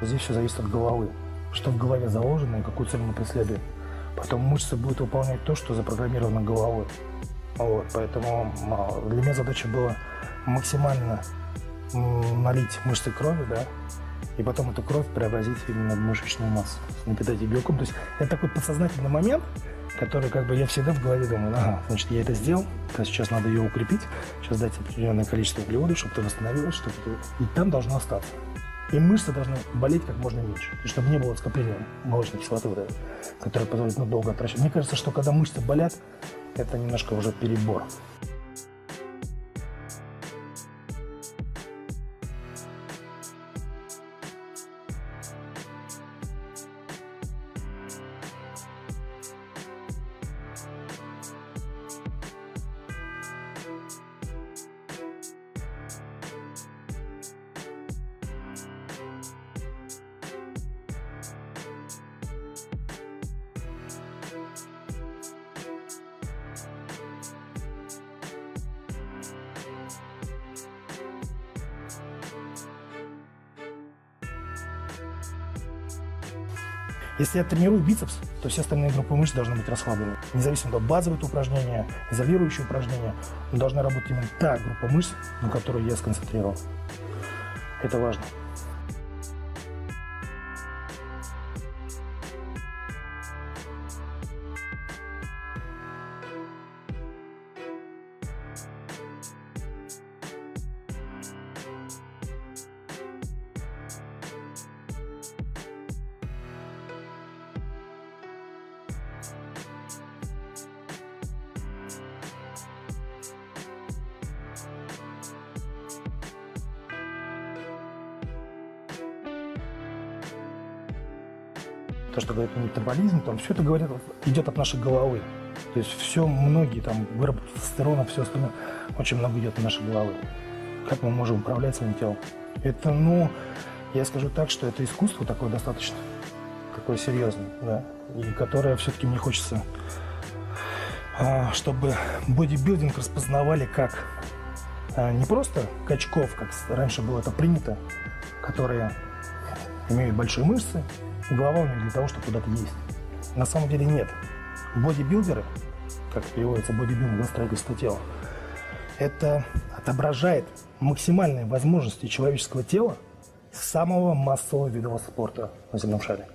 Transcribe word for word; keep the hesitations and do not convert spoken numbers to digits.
Здесь все зависит от головы. Что в голове заложено и какую цель мы преследуем. Потом мышцы будут выполнять то, что запрограммировано головой. Вот, поэтому для меня задача была максимально налить мышцы крови, да, и потом эту кровь преобразить именно в мышечную массу, напитать ее белком. То есть это такой подсознательный момент, который как бы я всегда в голове думаю, ага, значит, я это сделал, сейчас надо ее укрепить, сейчас дать определенное количество углеводов, чтобы ты восстановилась, чтобы ты... И там должно остаться. И мышцы должны болеть как можно меньше, и чтобы не было скопления молочной кислоты, вот это, которая позволит ну, долго отращивать. Мне кажется, что когда мышцы болят, это немножко уже перебор. Если я тренирую бицепс, то все остальные группы мышц должны быть расслаблены. Независимо от базового упражнения, изолирующего упражнения, должна работать именно та группа мышц, на которую я сконцентрировал. Это важно. То, что говорит метаболизм, там все это говорит, идет от нашей головы. То есть все, многие там, выработка тестостерона, все остальное, очень много идет от нашей головы. Как мы можем управлять своим телом? Это, ну, я скажу так, что это искусство такое достаточно, такое серьезное, да, и которое все-таки мне хочется, чтобы бодибилдинг распознавали как не просто качков, как раньше было это принято, которые имеют большие мышцы, голова у них для того, чтобы куда-то есть. На самом деле нет. Бодибилдеры, как переводится бодибилдинг, строительство тела, это отображает максимальные возможности человеческого тела самого массового видового спорта на земном шаре.